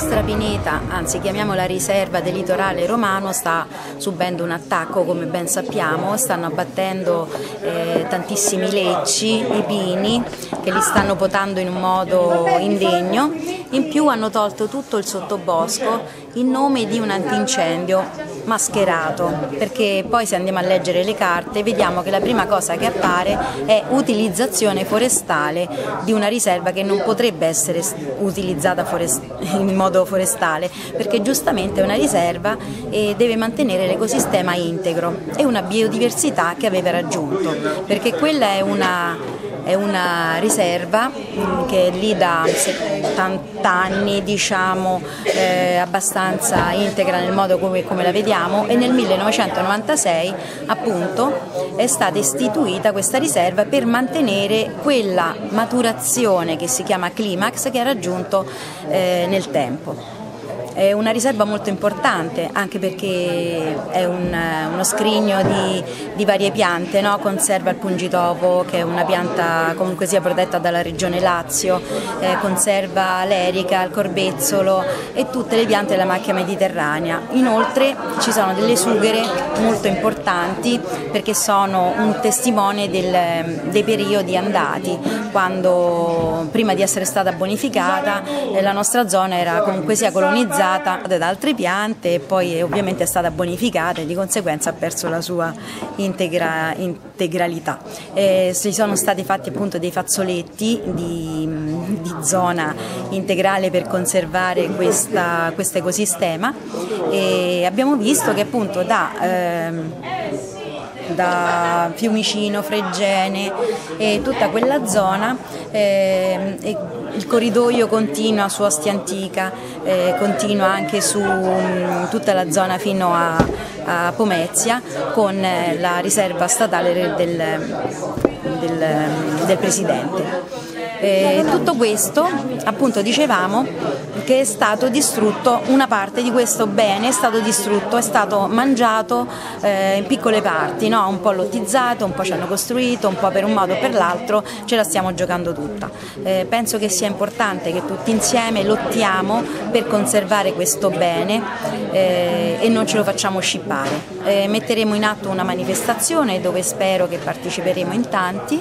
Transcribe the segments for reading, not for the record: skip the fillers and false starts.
nostra pineta, anzi chiamiamola riserva del litorale romano, sta subendo un attacco, come ben sappiamo. Stanno abbattendo tantissimi lecci, i pini, che li stanno potando in un modo indegno. In più hanno tolto tutto il sottobosco in nome di un antincendio mascherato, perché poi se andiamo a leggere le carte vediamo che la prima cosa che appare è utilizzazione forestale di una riserva che non potrebbe essere utilizzata in modo forestale, perché giustamente è una riserva e deve mantenere l'ecosistema integro e una biodiversità che aveva raggiunto, perché quella è una riserva che è lì da 70 anni, diciamo, abbastanza integra nel modo come la vediamo, e nel 1996 appunto è stata istituita questa riserva per mantenere quella maturazione che si chiama climax che ha raggiunto nel tempo. È una riserva molto importante anche perché è uno scrigno di varie piante, no? Conserva il pungitopo, che è una pianta comunque sia protetta dalla regione Lazio, conserva l'erica, il corbezzolo e tutte le piante della macchia mediterranea. Inoltre ci sono delle sughere molto importanti perché sono un testimone dei periodi andati, quando prima di essere stata bonificata la nostra zona era comunque sia colonizzata da altre piante e poi ovviamente è stata bonificata e di conseguenza ha perso la sua integralità. Ci sono stati fatti appunto dei fazzoletti di zona integrale per conservare questo ecosistema, e abbiamo visto che appunto da Fiumicino, Freggene e tutta quella zona, il corridoio continua su Ostia Antica, continua anche su tutta la zona fino a Pomezia, con la riserva statale del Presidente. Tutto questo, appunto dicevamo, che è stato distrutto, una parte di questo bene è stato distrutto, è stato mangiato in piccole parti, no? Un po' lottizzato, un po' ci hanno costruito, un po' per un modo o per l'altro, ce la stiamo giocando tutta. Penso che sia importante che tutti insieme lottiamo per conservare questo bene e non ce lo facciamo scippare. Metteremo in atto una manifestazione dove spero che parteciperemo in tanti,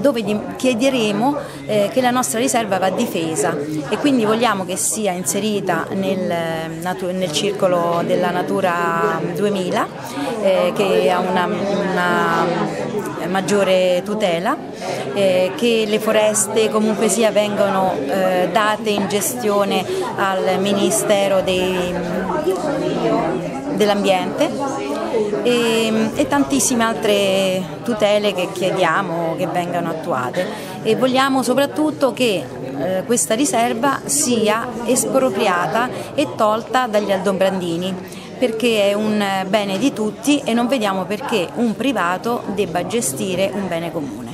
dove chiederemo che la nostra riserva va difesa e quindi vogliamo che sia inserita nel circolo della Natura 2000, che ha una maggiore tutela, che le foreste comunque sia vengano date in gestione al Ministero dell'Ambiente. E tantissime altre tutele che chiediamo che vengano attuate, e vogliamo soprattutto che questa riserva sia espropriata e tolta dagli Aldobrandini, perché è un bene di tutti e non vediamo perché un privato debba gestire un bene comune.